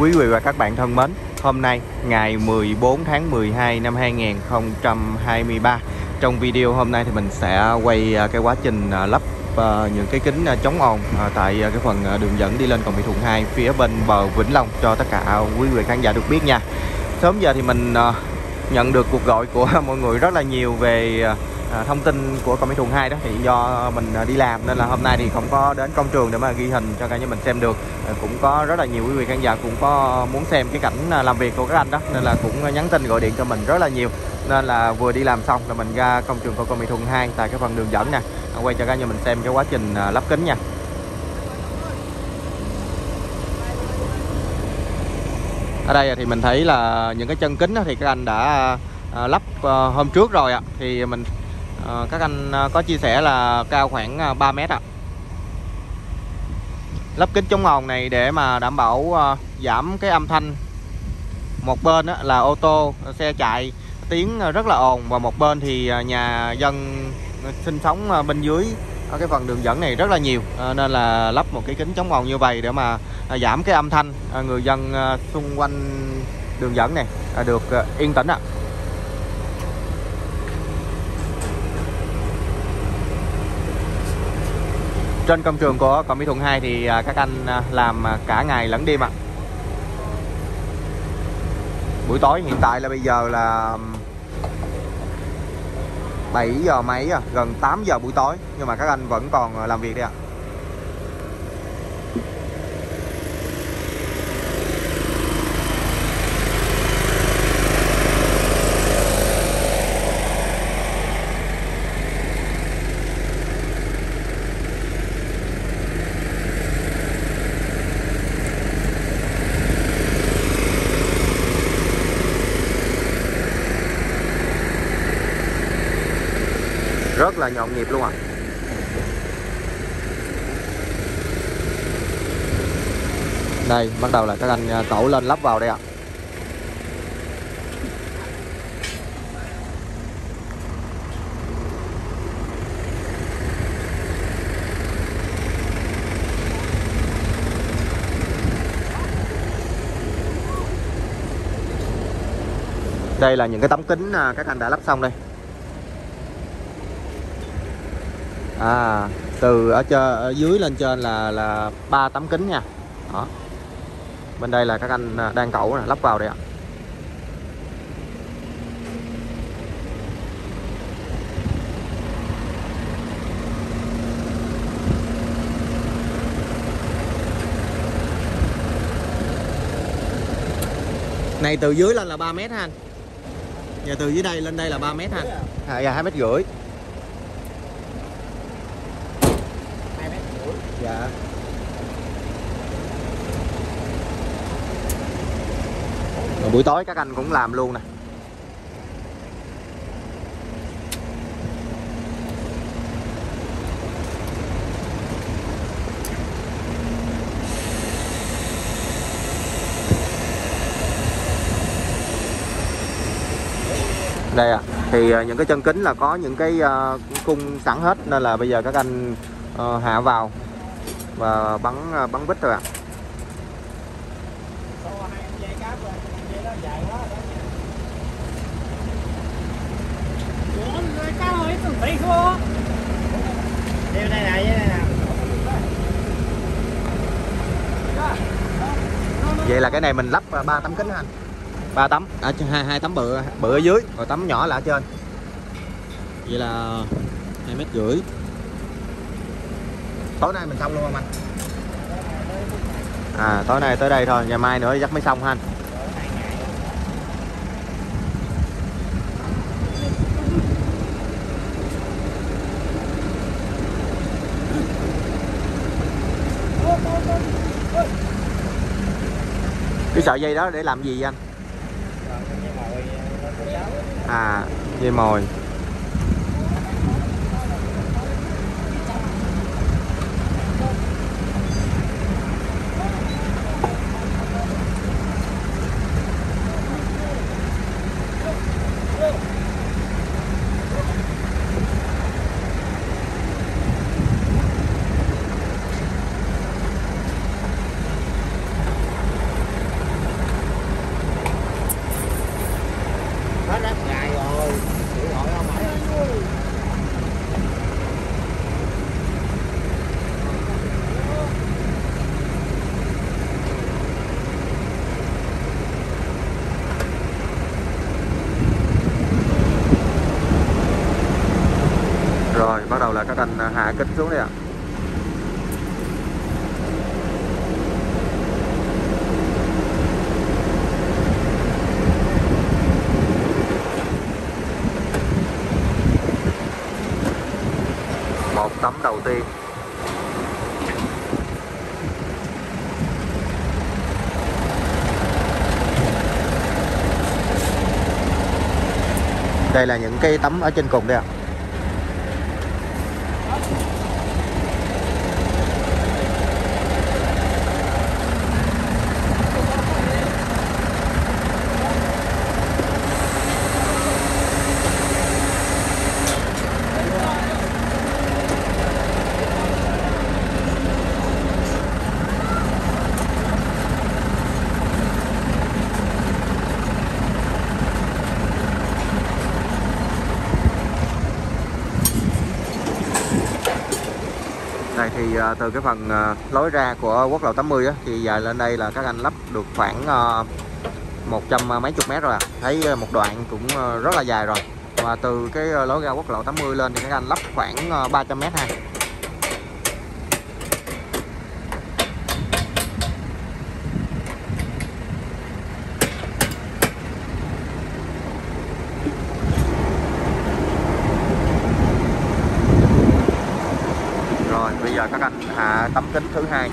Quý vị và các bạn thân mến, hôm nay ngày 14 tháng 12 năm 2023. Trong video hôm nay thì mình sẽ quay cái quá trình lắp những cái kính chống ồn tại cái phần đường dẫn đi lên cầu Mỹ Thuận 2 phía bên bờ Vĩnh Long cho tất cả quý vị khán giả được biết nha. Sớm giờ thì mình nhận được cuộc gọi của mọi người rất là nhiều về thông tin của cầu Mỹ Thuận 2 đó, thì do mình đi làm nên là hôm nay thì không có đến công trường để mà ghi hình cho cả nhà mình xem được. Cũng có rất là nhiều quý vị khán giả cũng có muốn xem cái cảnh làm việc của các anh đó, nên là cũng nhắn tin gọi điện cho mình rất là nhiều. Nên là vừa đi làm xong là mình ra công trường cầu Mỹ Thuận 2 tại cái phần đường dẫn nè, quay cho cả nhà mình xem cái quá trình lắp kính nha. Ở đây thì mình thấy là những cái chân kính thì các anh đã lắp hôm trước rồi ạ. Thì mình các anh có chia sẻ là cao khoảng 3 mét ạ. Lắp kính chống ồn này để mà đảm bảo giảm cái âm thanh một bên là ô tô, xe chạy tiếng rất là ồn, và một bên thì nhà dân sinh sống bên dưới ở cái phần đường dẫn này rất là nhiều, nên là lắp một cái kính chống ồn như vậy để mà giảm cái âm thanh người dân xung quanh đường dẫn này được yên tĩnh ạ. Trên công trường của cầu Mỹ Thuận 2 thì các anh làm cả ngày lẫn đêm ạ. Buổi tối hiện tại là bây giờ là 7 giờ mấy rồi, gần 8 giờ buổi tối, nhưng mà các anh vẫn còn làm việc đây ạ. Rất là nhộn nhịp luôn ạ. Đây, bắt đầu là các anh tổ lên lắp vào đây ạ. Đây là những cái tấm kính các anh đã lắp xong đây. Từ ở dưới lên trên là 3 tấm kính nha. Đó. Bên đây là các anh đang cẩu lắp vào đây ạ. Này từ dưới lên là 3 mét ha anh. Và từ dưới đây lên đây là 3 mét ha. Dạ 2,5 mét. Dạ. Rồi buổi tối các anh cũng làm luôn nè. Đây ạ, thì những cái chân kính là có những cái khung sẵn hết, nên là bây giờ các anh hạ vào và bắn bít rồi ạ. Vậy là cái này mình lắp 3 tấm kính ha anh. 3 tấm, hai tấm bự ở dưới, rồi tấm nhỏ là ở trên. Vậy là 2,5 mét. Tối nay mình xong luôn không anh? Tối nay tới đây thôi, ngày mai nữa dắt mới xong ha anh. Cái sợi dây đó để làm gì vậy anh? Dây mồi. cất xuống đây ạ. Một tấm đầu tiên. Đây là những cái tấm ở trên cùng đây ạ. Này thì từ cái phần lối ra của quốc lộ 80 á, thì dài lên đây là các anh lắp được khoảng 100 mấy chục mét rồi à. Thấy một đoạn cũng rất là dài rồi. Và từ cái lối ra quốc lộ 80 lên thì các anh lắp khoảng 300 mét ha. Bây giờ các anh hạ tấm kính thứ hai.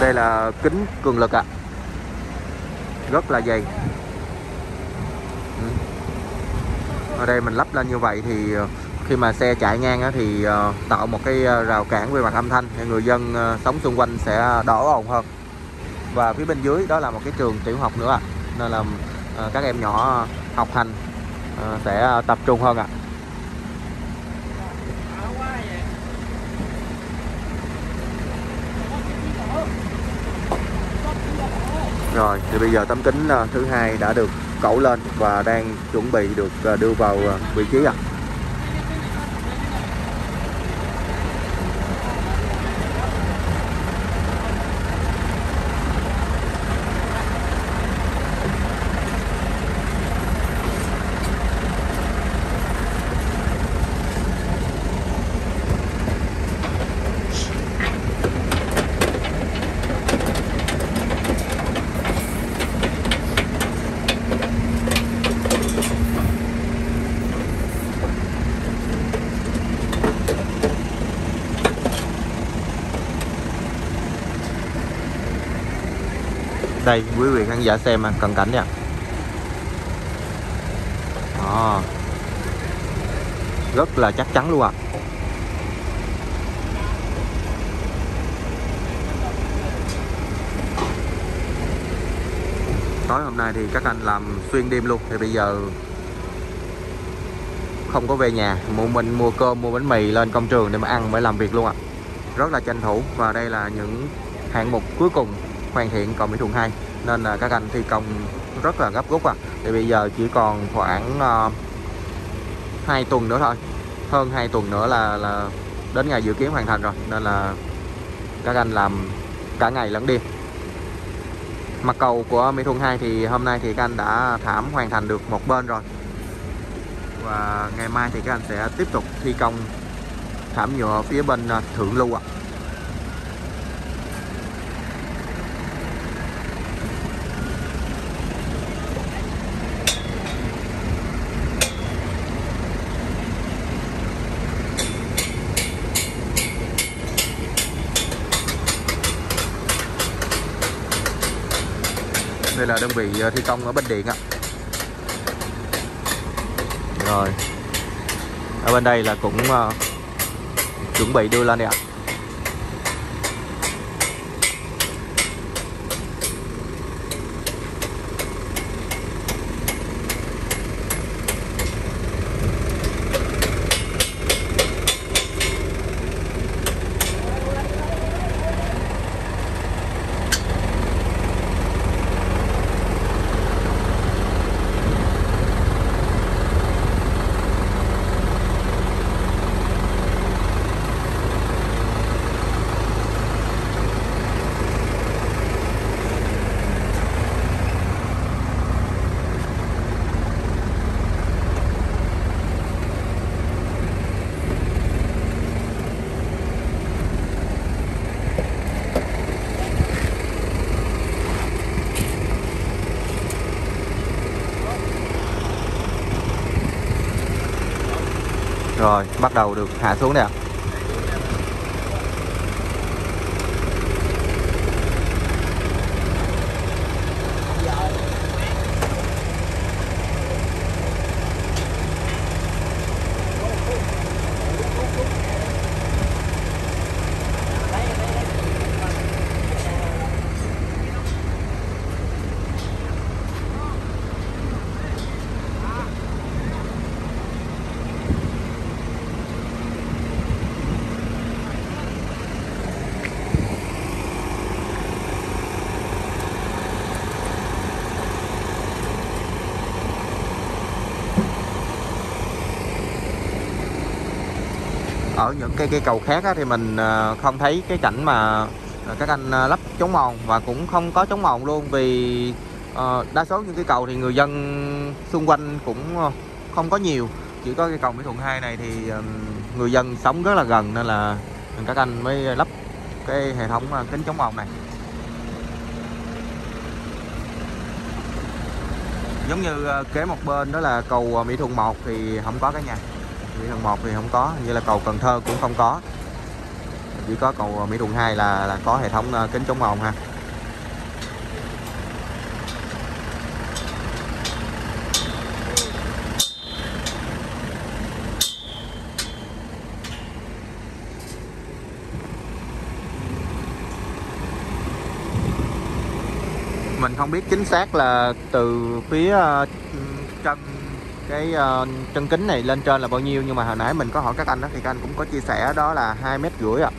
Đây là kính cường lực ạ. Rất là dày. Ở đây mình lắp lên như vậy thì khi mà xe chạy ngang thì tạo một cái rào cản về mặt âm thanh để người dân sống xung quanh sẽ đỡ ồn hơn. Và phía bên dưới đó là một cái trường tiểu học nữa, nên là các em nhỏ học hành sẽ tập trung hơn ạ. Rồi thì bây giờ tấm kính thứ hai đã được cẩu lên và đang chuẩn bị được đưa vào vị trí ạ. Đây quý vị khán giả xem cận cảnh nha. Rất là chắc chắn luôn ạ. Tối hôm nay thì các anh làm xuyên đêm luôn, thì bây giờ không có về nhà, mình mua cơm, mua bánh mì lên công trường để mà ăn, mới làm việc luôn ạ. Rất là tranh thủ. Và đây là những hạng mục cuối cùng hoàn thiện cầu Mỹ Thuận 2, nên là các anh thi công rất là gấp rút. Thì bây giờ chỉ còn khoảng 2 tuần nữa thôi, hơn 2 tuần nữa là đến ngày dự kiến hoàn thành rồi, nên là các anh làm cả ngày lẫn đêm. Mặt cầu của Mỹ Thuận 2 thì hôm nay thì các anh đã thảm hoàn thành được một bên rồi, và ngày mai thì các anh sẽ tiếp tục thi công thảm nhựa phía bên thượng lưu ạ. Đây là đơn vị thi công ở bên điện ạ. Rồi ở bên đây là cũng chuẩn bị đưa lên đây ạ. Rồi, bắt đầu được hạ xuống nè. Ở những cái cầu khác á, thì mình không thấy cái cảnh mà các anh lắp chống mòn, và cũng không có chống mòn luôn, vì đa số những cái cầu thì người dân xung quanh cũng không có nhiều. Chỉ có cái cầu Mỹ Thuận 2 này thì người dân sống rất là gần, nên là các anh mới lắp cái hệ thống kính chống mòn này. Giống như kế một bên đó là cầu Mỹ Thuận 1 thì không có cả nhà. Mỹ Thuận 1 thì không có, như là cầu Cần Thơ cũng không có. Chỉ có cầu Mỹ Thuận 2 là có hệ thống kính chống mòn ha. Mình không biết chính xác là từ phía Trần Cái chân kính này lên trên là bao nhiêu, nhưng mà hồi nãy mình có hỏi các anh đó thì các anh cũng có chia sẻ đó là 2,5 mét ạ.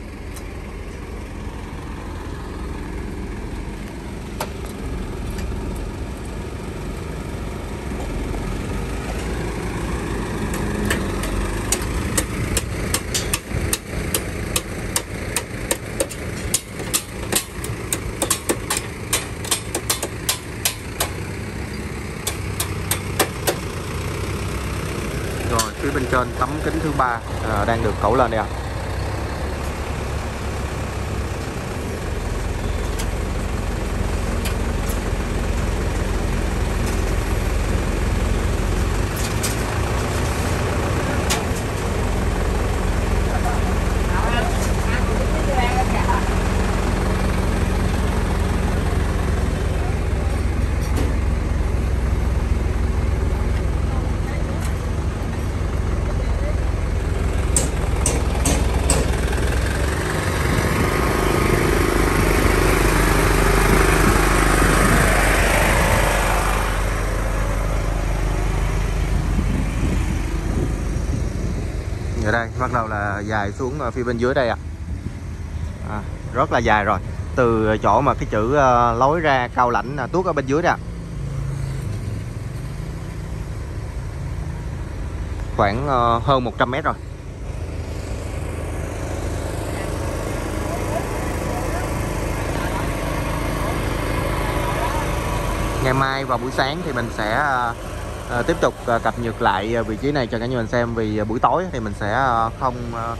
Bên trên tấm kính thứ 3 đang được cẩu lên nè. Ở đây bắt đầu là dài xuống phía bên dưới đây rất là dài rồi, từ chỗ mà cái chữ lối ra Cao Lãnh tuốt ở bên dưới nè, khoảng hơn 100 mét rồi. Ngày mai vào buổi sáng thì mình sẽ tiếp tục cập nhật lại vị trí này cho cả nhà mình xem, vì buổi tối thì mình sẽ không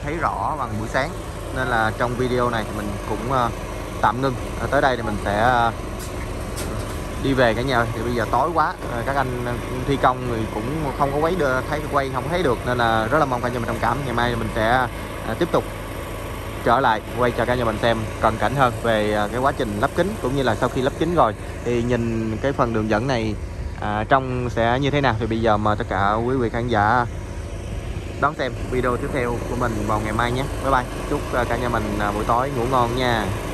thấy rõ bằng buổi sáng, nên là trong video này thì mình cũng tạm ngưng tới đây, thì mình sẽ đi về cả nhà. Thì bây giờ tối quá, các anh thi công thì cũng không có quay không thấy được, nên là rất là mong cả nhà mình thông cảm. Ngày mai mình sẽ tiếp tục trở lại quay cho cả nhà mình xem cận cảnh hơn về cái quá trình lắp kính, cũng như là sau khi lắp kính rồi thì nhìn cái phần đường dẫn này trong sẽ như thế nào. Thì bây giờ mời tất cả quý vị khán giả đón xem video tiếp theo của mình vào ngày mai nhé. Bye bye, chúc cả nhà mình buổi tối ngủ ngon nha.